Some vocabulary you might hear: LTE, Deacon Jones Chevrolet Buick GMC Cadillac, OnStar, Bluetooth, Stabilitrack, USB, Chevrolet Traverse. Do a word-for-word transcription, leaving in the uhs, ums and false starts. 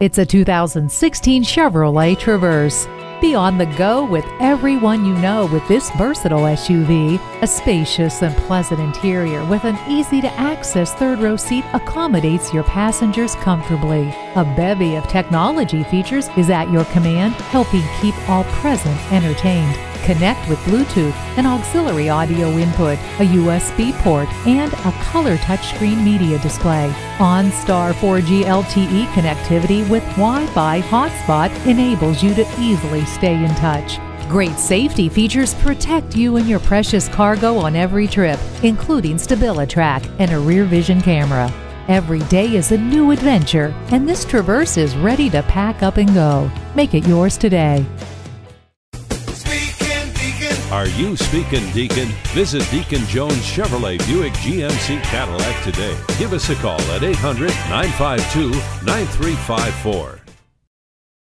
It's a two thousand sixteen Chevrolet Traverse. Be on the go with everyone you know with this versatile S U V. A spacious and pleasant interior with an easy-to-access third-row seat accommodates your passengers comfortably. A bevy of technology features is at your command, helping keep all present entertained. Connect with Bluetooth, an auxiliary audio input, a U S B port, and a color touchscreen media display. OnStar four G L T E connectivity with Wi-Fi hotspot enables you to easily stay in touch. Great safety features protect you and your precious cargo on every trip, including Stabilitrack and a rear vision camera. Every day is a new adventure, and this Traverse is ready to pack up and go. Make it yours today. Are you speaking Deacon? Visit Deacon Jones Chevrolet Buick G M C Cadillac today. Give us a call at eight hundred, nine five two, nine three five four.